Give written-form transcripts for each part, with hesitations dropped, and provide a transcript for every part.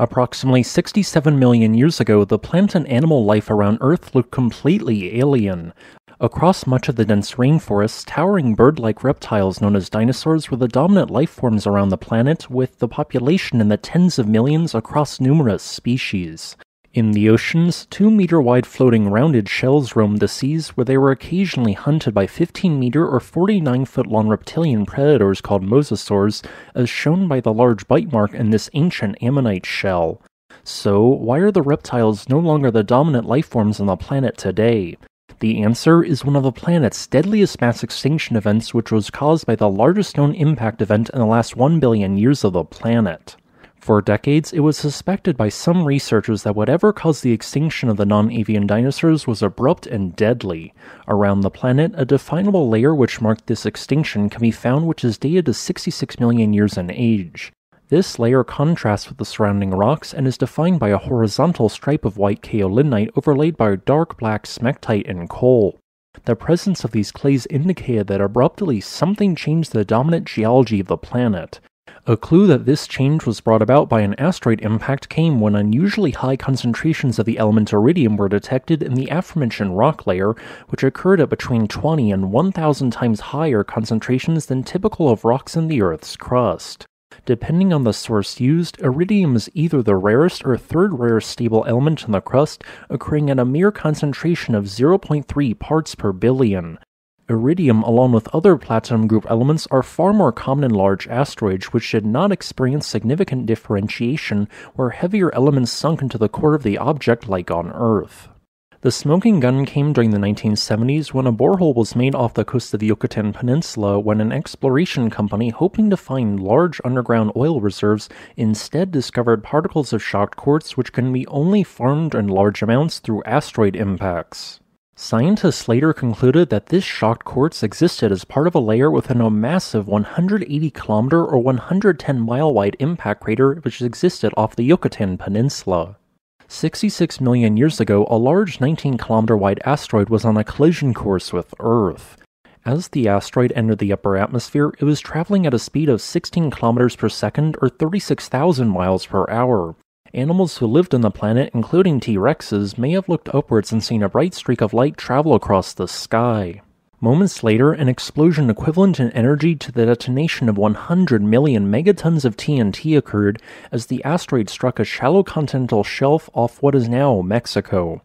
Approximately 67 million years ago, the plant and animal life around Earth looked completely alien. Across much of the dense rainforest, towering bird-like reptiles known as dinosaurs were the dominant life forms around the planet, with the population in the tens of millions across numerous species. In the oceans, 2-meter-wide floating rounded shells roamed the seas, where they were occasionally hunted by 15-meter or 49-foot-long reptilian predators called mosasaurs, as shown by the large bite mark in this ancient ammonite shell. So, why are the reptiles no longer the dominant life forms on the planet today? The answer is one of the planet's deadliest mass extinction events, which was caused by the largest known impact event in the last 1 billion years of the planet. For decades, it was suspected by some researchers that whatever caused the extinction of the non-avian dinosaurs was abrupt and deadly. Around the planet, a definable layer which marked this extinction can be found, which is dated to 66 million years in age. This layer contrasts with the surrounding rocks and is defined by a horizontal stripe of white kaolinite overlaid by dark black smectite and coal. The presence of these clays indicated that abruptly something changed the dominant geology of the planet. A clue that this change was brought about by an asteroid impact came when unusually high concentrations of the element iridium were detected in the aforementioned rock layer, which occurred at between 20 and 1,000 times higher concentrations than typical of rocks in the Earth's crust. Depending on the source used, iridium is either the rarest or third rarest stable element in the crust, occurring at a mere concentration of 0.3 parts per billion. Iridium, along with other platinum group elements, are far more common in large asteroids, which did not experience significant differentiation, where heavier elements sunk into the core of the object like on Earth. The smoking gun came during the 1970s when a borehole was made off the coast of the Yucatan Peninsula when an exploration company hoping to find large underground oil reserves instead discovered particles of shocked quartz which can be only formed in large amounts through asteroid impacts. Scientists later concluded that this shocked quartz existed as part of a layer within a massive 180-kilometer or 110-mile-wide impact crater which existed off the Yucatan Peninsula. 66 million years ago, a large 19-kilometer-wide asteroid was on a collision course with Earth. As the asteroid entered the upper atmosphere, it was traveling at a speed of 16 kilometers per second or 36,000 miles per hour. Animals who lived on the planet, including T-Rexes, may have looked upwards and seen a bright streak of light travel across the sky. Moments later, an explosion equivalent in energy to the detonation of 100 million megatons of TNT occurred as the asteroid struck a shallow continental shelf off what is now Mexico.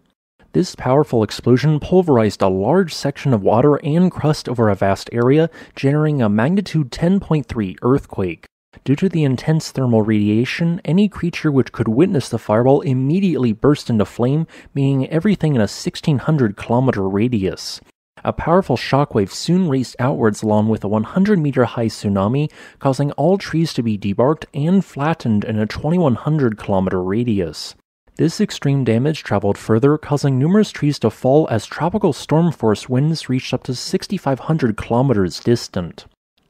This powerful explosion pulverized a large section of water and crust over a vast area, generating a magnitude 10.3 earthquake. Due to the intense thermal radiation, any creature which could witness the fireball immediately burst into flame, meaning everything in a 1,600-kilometer radius. A powerful shockwave soon raced outwards along with a 100-meter-high tsunami, causing all trees to be debarked and flattened in a 2,100-kilometer radius. This extreme damage traveled further, causing numerous trees to fall as tropical storm-force winds reached up to 6,500 kilometers distant.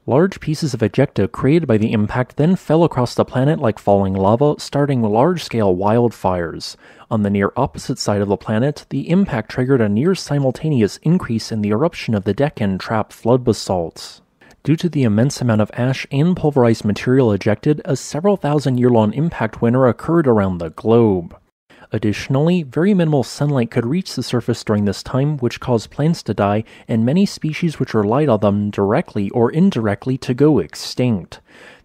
Large pieces of ejecta created by the impact then fell across the planet like falling lava, starting large-scale wildfires. On the near-opposite side of the planet, the impact triggered a near-simultaneous increase in the eruption of the Deccan trap flood basalts. Due to the immense amount of ash and pulverized material ejected, a several thousand-year-long impact winter occurred around the globe. Additionally, very minimal sunlight could reach the surface during this time, which caused plants to die and many species which relied on them directly or indirectly to go extinct.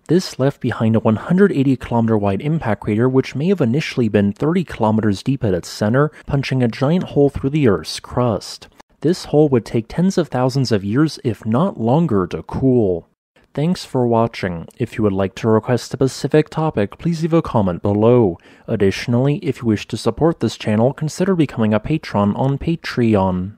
This left behind a 180-kilometer-wide impact crater which may have initially been 30 kilometers deep at its center, punching a giant hole through the Earth's crust. This hole would take tens of thousands of years, if not longer, to cool. Thanks for watching. If you would like to request a specific topic, please leave a comment below. Additionally, if you wish to support this channel, consider becoming a patron on Patreon.